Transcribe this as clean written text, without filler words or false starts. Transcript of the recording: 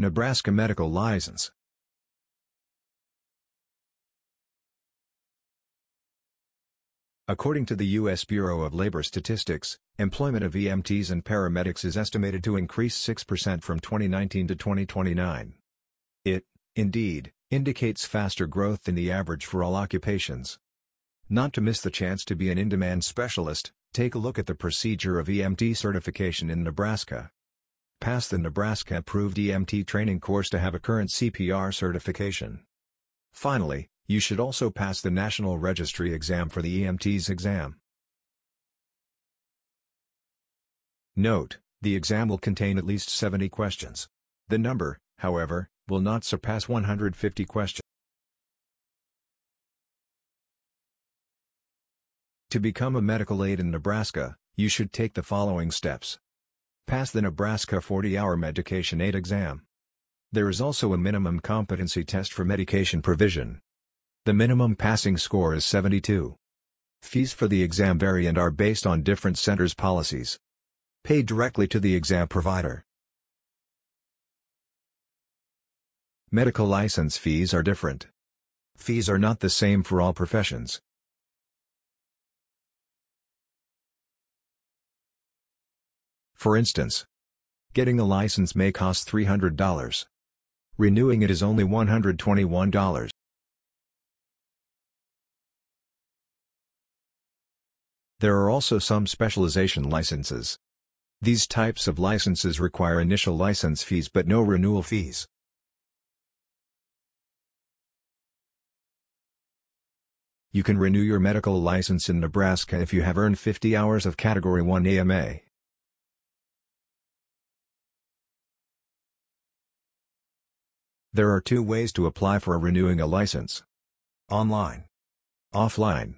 Nebraska medical license. According to the U.S. Bureau of Labor Statistics, employment of EMTs and paramedics is estimated to increase 6% from 2019 to 2029. It, indeed, indicates faster growth than the average for all occupations. Not to miss the chance to be an in-demand specialist, take a look at the procedure of EMT certification in Nebraska. Pass the Nebraska-approved EMT training course to have a current CPR certification. Finally, you should also pass the National Registry exam for the EMT's exam. Note, the exam will contain at least 70 questions. The number, however, will not surpass 150 questions. To become a medical aid in Nebraska, you should take the following steps. Pass the Nebraska 40-hour medication aid exam. There is also a minimum competency test for medication provision. The minimum passing score is 72. Fees for the exam vary and are based on different centers' policies. Pay directly to the exam provider. Medical license fees are different. Fees are not the same for all professions. For instance, getting a license may cost $300. Renewing it is only $121. There are also some specialization licenses. These types of licenses require initial license fees but no renewal fees. You can renew your medical license in Nebraska if you have earned 50 hours of Category 1 AMA. There are two ways to apply for renewing a license: online, offline.